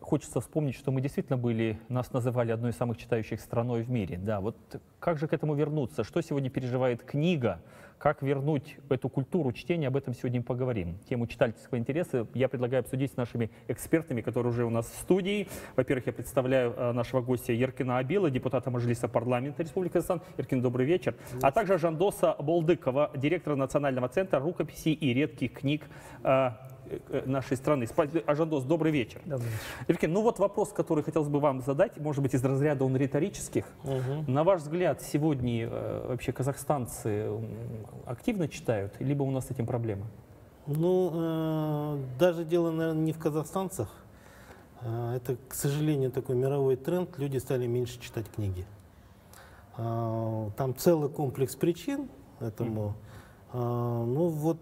хочется вспомнить, что мы действительно были, нас называли одной из самых читающих страной в мире. Да, вот как же к этому вернуться? Что сегодня переживает книга? Как вернуть эту культуру чтения? Об этом сегодня поговорим. Тему читательского интереса я предлагаю обсудить с нашими экспертами, которые уже у нас в студии. Во-первых, я представляю нашего гостя Еркина Абила, депутата Мажилиса парламента Республики Казахстан. Еркин, добрый вечер. А также Жандоса Болдыкова, директора Национального центра рукописей и редких книг нашей страны. Жандос, добрый вечер. Добрый вечер. Еркин, ну вот вопрос, который хотелось бы вам задать, может быть, из разряда он риторических. Угу. На ваш взгляд, сегодня вообще казахстанцы активно читают, либо у нас с этим проблема? Ну, э, даже дело, наверное, не в казахстанцах. Это, к сожалению, такой мировой тренд. Люди стали меньше читать книги. Там целый комплекс причин этому. Mm-hmm. Ну вот,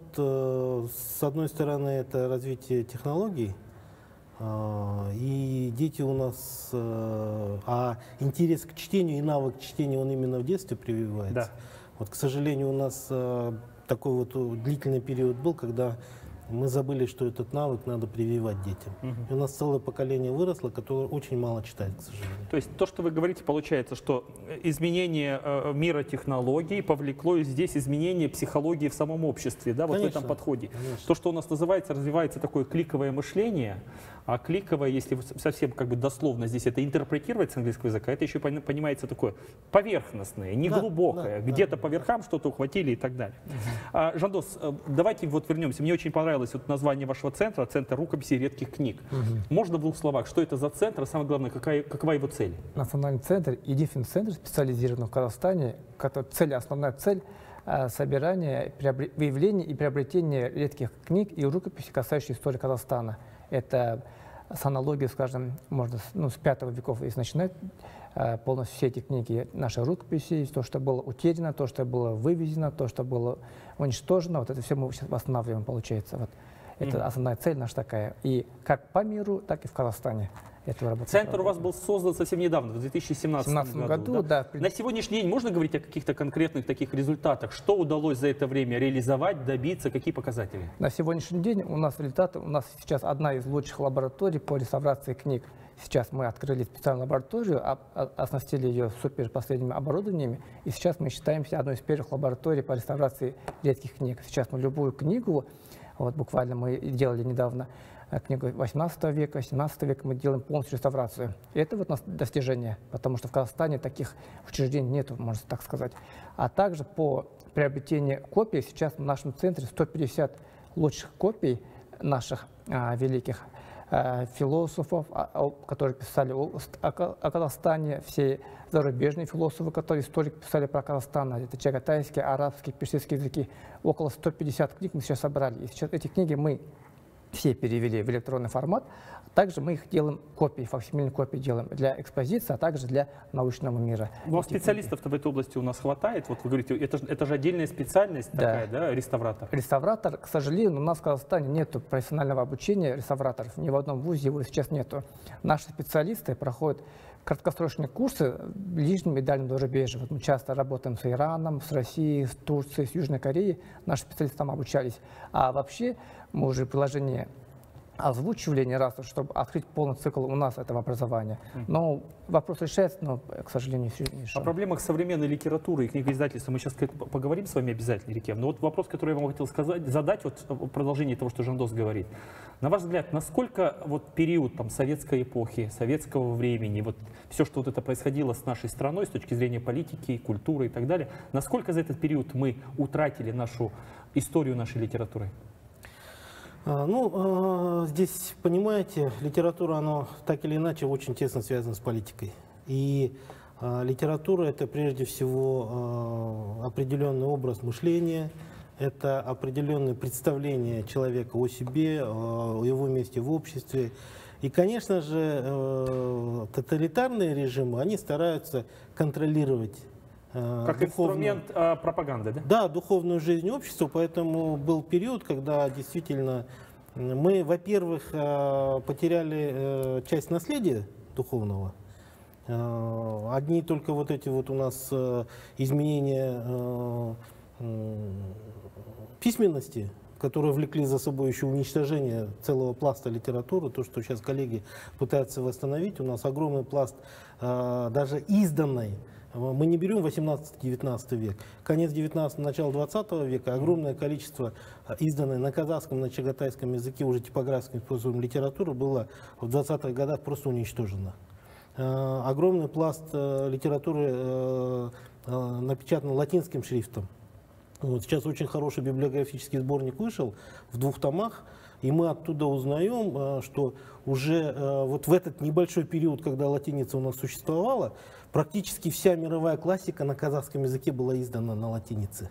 с одной стороны, это развитие технологий. И дети у нас... А интерес к чтению и навык чтения, он именно в детстве прививается. Да. Вот, к сожалению, у нас такой вот длительный период был, когда... Мы забыли, что этот навык надо прививать детям. Угу. У нас целое поколение выросло, которое очень мало читает, к сожалению. То есть то, что вы говорите, получается, что изменение э, мира технологий повлекло и здесь изменение психологии в самом обществе, да, вот конечно, в этом подходе. Конечно. То, что у нас называется, развивается такое кликовое мышление, а кликовое, если совсем как бы дословно здесь это интерпретировать с английского языка, это еще понимается такое поверхностное, неглубокое, да, да, где-то да, по верхам да. что-то ухватили и так далее. Угу. А, Жандос, давайте вот вернемся. Мне очень понравилось вот название вашего центра, Центр рукописей и редких книг. Угу. Можно в двух словах, что это за центр, а самое главное, какая, какова его цель? Национальный центр, единственный центр, специализированный в Казахстане, который, цель, основная цель – собирание, выявление и приобретение редких книг и рукописей, касающихся истории Казахстана. Это с аналогией, скажем, можно ну, с пятого века, если начинать, полностью все эти книги, наши рукописи, то, что было утеряно, то, что было вывезено, то, что было уничтожено, вот это все мы сейчас восстанавливаем, получается. Вот. Это mm-hmm. основная цель наша такая. И как по миру, так и в Казахстане. Центр у вас был создан совсем недавно, в две тысячи семнадцатом году. Да. Да. На сегодняшний день можно говорить о каких-то конкретных таких результатах? Что удалось за это время реализовать, добиться, какие показатели? На сегодняшний день у нас результаты, у нас сейчас одна из лучших лабораторий по реставрации книг. Сейчас мы открыли специальную лабораторию, оснастили ее супер последними оборудованиями, и сейчас мы считаемся одной из первых лабораторий по реставрации редких книг. Сейчас мы любую книгу, вот буквально мы делали недавно книгу восемнадцатого века, семнадцатого века, мы делаем полностью реставрацию. И это вот достижение, потому что в Казахстане таких учреждений нет, можно так сказать. А также по приобретению копий сейчас в нашем центре сто пятьдесят лучших копий наших а, великих философов, которые писали о Казахстане, все зарубежные философы, которые историки писали про Казахстан, это чагатайские, арабские, персидские языки. Около сто пятидесяти книг мы сейчас собрали. И сейчас эти книги мы все перевели в электронный формат. Также мы их делаем копии, факсимильные копии делаем для экспозиции, а также для научного мира. Но специалистов-то в этой области у нас хватает. Вот вы говорите, это, это же отдельная специальность да. такая, да, реставратор? Реставратор, к сожалению, у нас в Казахстане нет профессионального обучения реставраторов. Ни в одном вузе его сейчас нету. Наши специалисты проходят краткосрочные курсы в ближнем и дальнем зарубежье. Вот мы часто работаем с Ираном, с Россией, с Турцией, с Южной Кореей. Наши специалисты там обучались. А вообще мы уже приложение озвучивали не раз, чтобы открыть полный цикл у нас этого образования. Но вопрос решается, но, к сожалению, все не решается. О проблемах современной литературы и книгоиздательства мы сейчас поговорим с вами обязательно, Еркин. Но вот вопрос, который я вам хотел сказать, задать, вот в продолжении того, что Жандос говорит. На ваш взгляд, насколько вот период там, советской эпохи, советского времени, вот все, что вот это происходило с нашей страной с точки зрения политики, культуры и так далее, насколько за этот период мы утратили нашу историю нашей литературы? Ну, здесь, понимаете, литература, она так или иначе очень тесно связана с политикой. И литература – это прежде всего определенный образ мышления, это определенное представление человека о себе, о его месте в обществе. И, конечно же, тоталитарные режимы, они стараются контролировать. Как духовную, инструмент э, пропаганды, да? Да, духовную жизнь общества, поэтому был период, когда действительно мы, во-первых, потеряли часть наследия духовного. Одни только вот эти вот у нас изменения письменности, которые влекли за собой еще уничтожение целого пласта литературы, то, что сейчас коллеги пытаются восстановить, у нас огромный пласт даже изданной. Мы не берем восемнадцатый-девятнадцатый век. Конец девятнадцатого, начало двадцатого века. Огромное количество изданной на казахском, на чагатайском языке уже типографским способом литературы было в двадцатых годах просто уничтожено. Огромный пласт литературы напечатан латинским шрифтом. Вот сейчас очень хороший библиографический сборник вышел в двух томах. И мы оттуда узнаем, что уже вот в этот небольшой период, когда латиница у нас существовала, практически вся мировая классика на казахском языке была издана на латинице.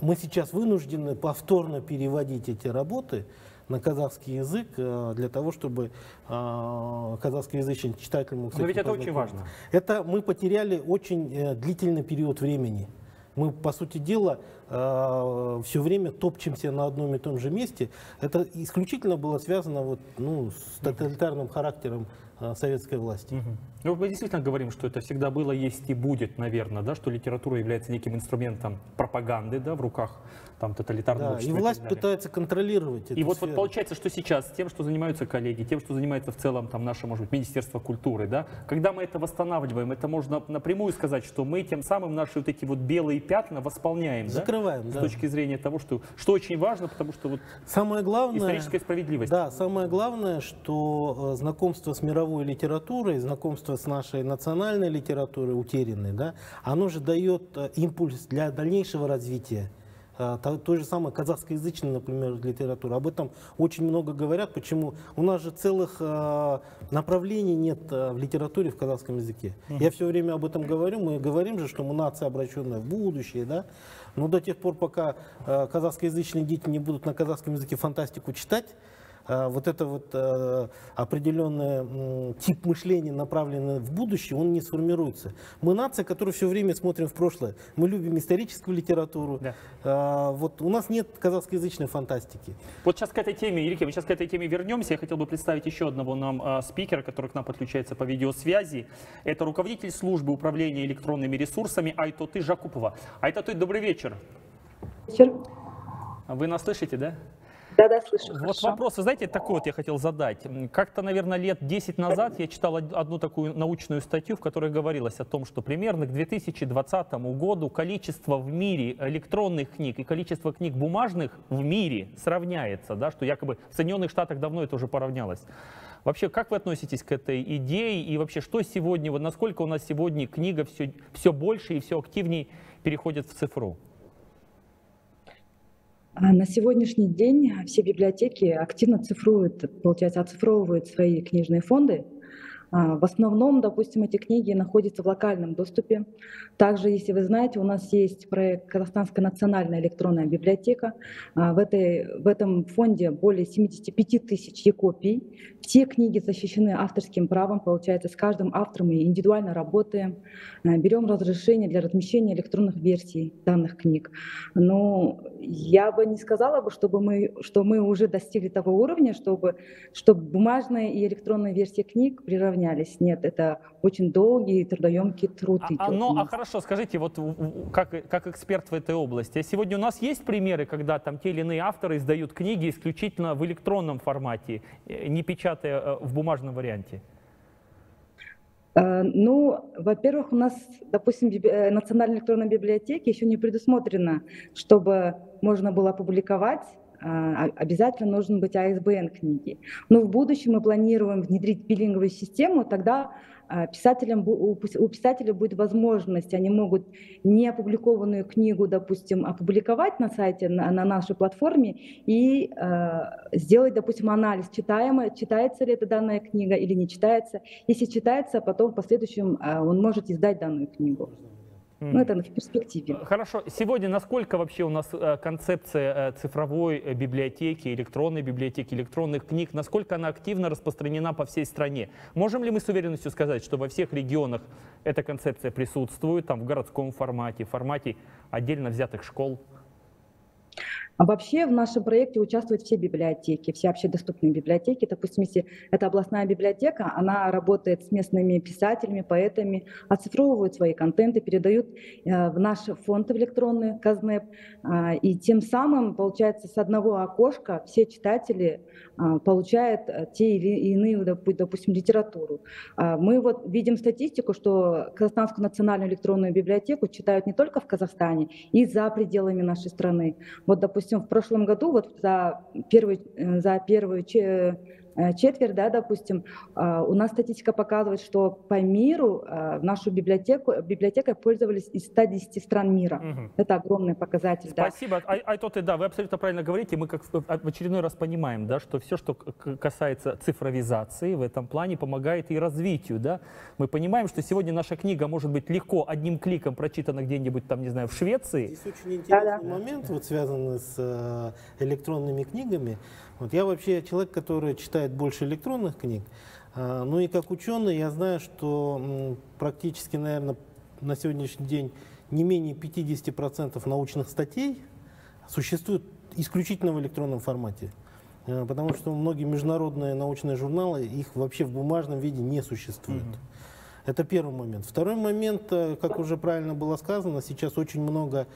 Мы сейчас вынуждены повторно переводить эти работы на казахский язык, для того, чтобы казахскоязычный читатель мог... Но ведь это очень важно. Это мы потеряли очень длительный период времени. Мы, по сути дела, все время топчемся на одном и том же месте. Это исключительно было связано вот, ну, с тоталитарным характером советской власти. Угу. Ну, мы действительно говорим, что это всегда было, есть и будет, наверное, да, что литература является неким инструментом пропаганды, да, в руках там тоталитарного, да, общества. И власть и пытается контролировать. И вот, вот получается, что сейчас тем, что занимаются коллеги, тем, что занимается в целом там наше, может быть, Министерство культуры, да, когда мы это восстанавливаем, это можно напрямую сказать, что мы тем самым наши вот эти вот белые пятна восполняем, закрываем, да? Да. С точки зрения того, что что очень важно, потому что вот самое главное, историческая справедливость. Да, самое главное, что знакомство с мировой литературой, знакомство с нашей национальной литературой утерянной, да, оно же дает импульс для дальнейшего развития той же самой казахскоязычной, например, литературы. Об этом очень много говорят. Почему? У нас же целых направлений нет в литературе в казахском языке. Я все время об этом говорю. Мы говорим же, что мы нация, обращенная в будущее, да. Но до тех пор, пока казахскоязычные дети не будут на казахском языке фантастику читать, вот это вот определенный тип мышления, направленный в будущее, он не сформируется. Мы нация, которая все время смотрим в прошлое. Мы любим историческую литературу. Да. Вот у нас нет казахскоязычной фантастики. Вот сейчас к этой теме, Илья, мы сейчас к этой теме вернемся. Я хотел бы представить еще одного нам спикера, который к нам подключается по видеосвязи. Это руководитель службы управления электронными ресурсами Айтоты Жакупова. Айтоты, добрый вечер. Вечер. Вы нас слышите, да? Да, да, слышу. Вот хорошо. Вопрос, вы знаете, такой вот я хотел задать. Как-то, наверное, лет десять назад я читал одну такую научную статью, в которой говорилось о том, что примерно к две тысячи двадцатому году количество в мире электронных книг и количество книг бумажных в мире сравняется, да, что якобы в Соединенных Штатах давно это уже поравнялось. Вообще, как вы относитесь к этой идее и вообще, что сегодня, вот насколько у нас сегодня книга все, все больше и все активнее переходит в цифру? На сегодняшний день все библиотеки активно цифруют, получается, оцифровывают свои книжные фонды. В основном, допустим, эти книги находятся в локальном доступе. Также, если вы знаете, у нас есть проект «Казахстанская национальная электронная библиотека». В, этой, в этом фонде более семидесяти пяти тысяч е-копий. Все книги защищены авторским правом. Получается, с каждым автором мы индивидуально работаем, берем разрешение для размещения электронных версий данных книг. Но я бы не сказала, бы, чтобы мы, что мы уже достигли того уровня, чтобы, чтобы бумажные и электронные версии книг приравнивались. Нет, это очень долгий и трудоемкий труд. А, ну, а хорошо, скажите, вот как, как эксперт в этой области, сегодня у нас есть примеры, когда там те или иные авторы издают книги исключительно в электронном формате, не печатая в бумажном варианте? Ну, во-первых, у нас, допустим, в Национальной электронной библиотеке еще не предусмотрено, чтобы можно было опубликовать. Обязательно нужен быть ай эс бэ эн книги. Но в будущем мы планируем внедрить пилинговую систему, тогда писателям, у писателя будет возможность, они могут не опубликованную книгу, допустим, опубликовать на сайте, на, на нашей платформе и э, сделать, допустим, анализ, читаемо, читается ли эта данная книга или не читается. Если читается, потом в последующем э, он может издать данную книгу. Ну, это в перспективе. Хорошо. Сегодня насколько вообще у нас концепция цифровой библиотеки, электронной библиотеки, электронных книг, насколько она активно распространена по всей стране? Можем ли мы с уверенностью сказать, что во всех регионах эта концепция присутствует, там в городском формате, в формате отдельно взятых школ? А вообще в нашем проекте участвуют все библиотеки, все общедоступные библиотеки. Допустим, если это областная библиотека, она работает с местными писателями, поэтами, оцифровывают свои контенты, передают в наш фонд электронный Казнеп. И тем самым, получается, с одного окошка все читатели получают те или иные, допустим, литературу. Мы вот видим статистику, что Казахстанскую национальную электронную библиотеку читают не только в Казахстане, и за пределами нашей страны. Вот, допустим, в прошлом году вот за первую, за первую четверть, да, допустим, у нас статистика показывает, что по миру в нашу библиотеку, библиотекой пользовались из ста десяти стран мира. Угу. Это огромный показатель. Спасибо. Да. Айтоты, да, вы абсолютно правильно говорите. Мы как в очередной раз понимаем, да, что все, что касается цифровизации в этом плане, помогает и развитию. Да? Мы понимаем, что сегодня наша книга может быть легко одним кликом прочитана где-нибудь там, не знаю, в Швеции. Здесь очень интересный да, да. момент, вот, связанный с электронными книгами. Вот я вообще человек, который читает больше электронных книг, ну и как ученый я знаю, что практически, наверное, на сегодняшний день не менее пятидесяти процентов научных статей существуют исключительно в электронном формате, потому что многие международные научные журналы, их вообще в бумажном виде не существует. Mm-hmm. Это первый момент. Второй момент, как уже правильно было сказано, сейчас очень много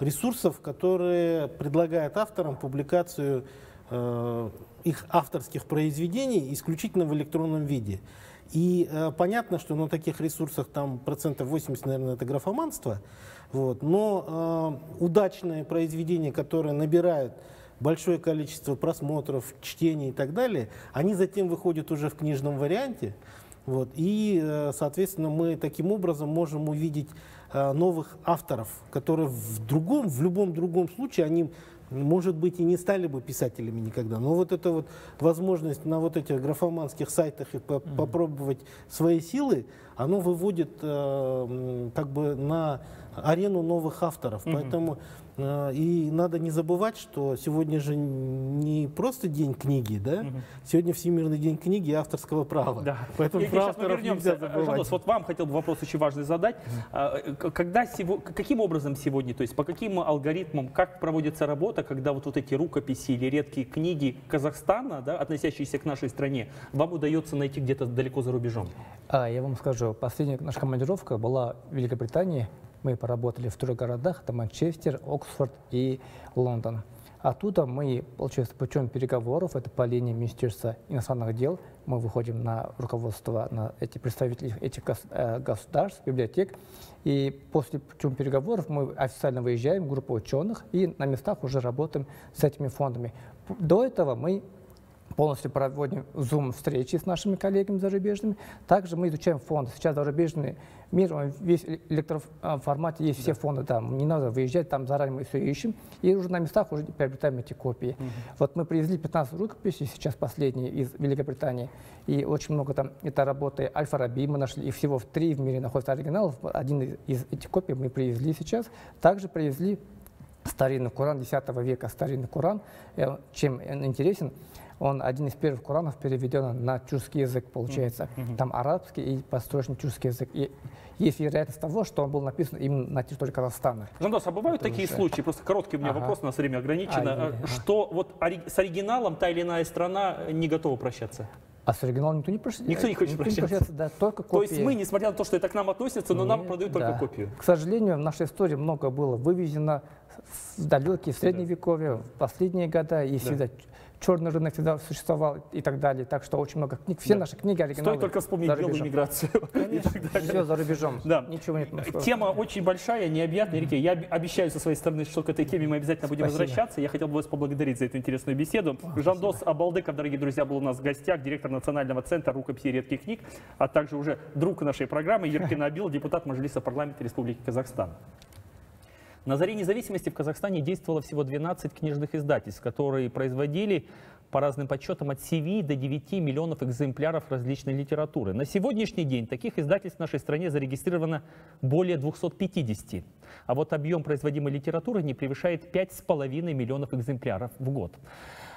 ресурсов, которые предлагают авторам публикацию э, их авторских произведений исключительно в электронном виде. И э, понятно, что на таких ресурсах там процентов восемьдесят, наверное, это графоманство. Вот. Но э, удачные произведения, которые набирают большое количество просмотров, чтений и так далее, они затем выходят уже в книжном варианте. Вот. И, э, соответственно, мы таким образом можем увидеть новых авторов, которые в другом, в любом другом случае, они, может быть, и не стали бы писателями никогда. Но вот эта вот возможность на вот этих графоманских сайтах и по Mm-hmm. попробовать свои силы, она выводит э, как бы на арену новых авторов. Mm-hmm. Поэтому э, и надо не забывать, что сегодня же не просто день книги, да? Mm-hmm. Сегодня Всемирный день книги и авторского права. Да. Поэтому и, про авторов нельзя забывать. Жандос, вот вам хотел бы вопрос очень важный задать. Mm-hmm. Когда, каким образом сегодня, то есть по каким алгоритмам, как проводится работа, когда вот, вот эти рукописи или редкие книги Казахстана, да, относящиеся к нашей стране, вам удается найти где-то далеко за рубежом? А, я вам скажу. Последняя наша командировка была в Великобритании. Мы поработали в трех городах. Это Манчестер, Оксфорд и Лондон. Оттуда мы, получается, путем переговоров, это по линии Министерства иностранных дел, мы выходим на руководство, на эти представители этих государств, библиотек. И после путем переговоров мы официально выезжаем, группа ученых, и на местах уже работаем с этими фондами. До этого мы полностью проводим зум-встречи с нашими коллегами зарубежными. Также мы изучаем фонды. Сейчас зарубежный мир, он весь электроформате, есть да. все фонды там. Не надо выезжать, там заранее мы все ищем. И уже на местах уже приобретаем эти копии. Угу. Вот мы привезли пятнадцать рукописей, сейчас последние из Великобритании. И очень много там, это работы Аль-Фараби мы нашли. И всего в три в мире находится оригиналов. Один из этих копий мы привезли сейчас. Также привезли старинный Коран десятого века. Старинный Коран, чем он интересен, он один из первых Коранов переведен на тюркский язык, получается. Mm-hmm. Там арабский и подстрочный тюркский язык. И есть вероятность того, что он был написан именно на территории Казахстана. Жандос, а бывают это такие уже... случаи? Просто короткий у меня ага. вопрос, у нас время ограничено. А, что а. вот с оригиналом та или иная страна не готова прощаться? А с оригиналом никто не прощается? Никто не хочет никто прощаться. Не прощается, да, только копии. То есть мы, несмотря на то, что это к нам относится, но Нет, нам продают да. только копию? К сожалению, в нашей истории много было вывезено в далекие, в средневековье, в последние года, и всегда... Да. Черный рынок всегда существовал и так далее. Так что очень много книг. Все да. наши книги оригинальные. Стоит только вспомнить белую миграцию. Все за рубежом. Да. Ничего нет. Тема очень большая, необъятная. Реки. Я обещаю со своей стороны, что к этой теме мы обязательно будем Спасибо. возвращаться. Я хотел бы вас поблагодарить за эту интересную беседу. Спасибо. Жандос Болдыков, дорогие друзья, был у нас в гостях. Директор Национального центра рукописей и редких книг, а также уже друг нашей программы Еркин Абил, депутат Мажилиса парламента Республики Казахстан. На заре независимости в Казахстане действовало всего двенадцать книжных издательств, которые производили, по разным подсчетам, от семи до девяти миллионов экземпляров различной литературы. На сегодняшний день таких издательств в нашей стране зарегистрировано более двухсот пятидесяти. А вот объем производимой литературы не превышает пяти с половиной миллионов экземпляров в год.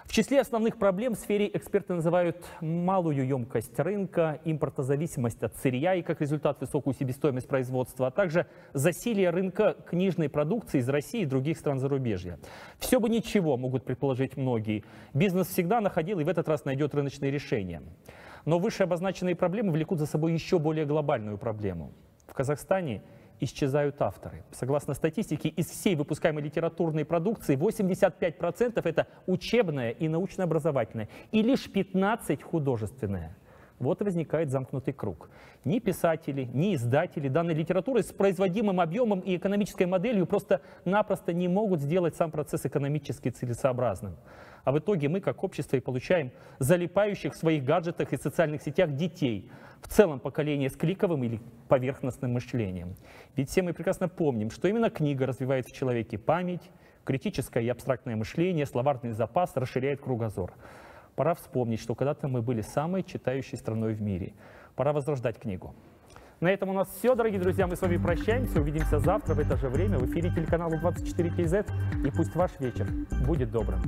В числе основных проблем в сфере эксперты называют малую емкость рынка, импортозависимость от сырья и, как результат, высокую себестоимость производства, а также засилие рынка книжной продукции из России и других стран зарубежья. Все бы ничего, могут предположить многие. Бизнес всегда находил и в этот раз найдет рыночные решения. Но вышеобозначенные проблемы влекут за собой еще более глобальную проблему. В Казахстане исчезают авторы. Согласно статистике, из всей выпускаемой литературной продукции восемьдесят пять процентов это учебная и научно-образовательная, и лишь пятнадцать процентов художественная. Вот возникает замкнутый круг. Ни писатели, ни издатели данной литературы с производимым объемом и экономической моделью просто-напросто не могут сделать сам процесс экономически целесообразным. А в итоге мы, как общество, и получаем залипающих в своих гаджетах и социальных сетях детей, в целом поколение с кликовым или поверхностным мышлением. Ведь все мы прекрасно помним, что именно книга развивает в человеке память, критическое и абстрактное мышление, словарный запас, расширяет кругозор. Пора вспомнить, что когда-то мы были самой читающей страной в мире. Пора возрождать книгу. На этом у нас все, дорогие друзья. Мы с вами прощаемся. Увидимся завтра в это же время в эфире телеканала двадцать четыре кей зет. И пусть ваш вечер будет добрым.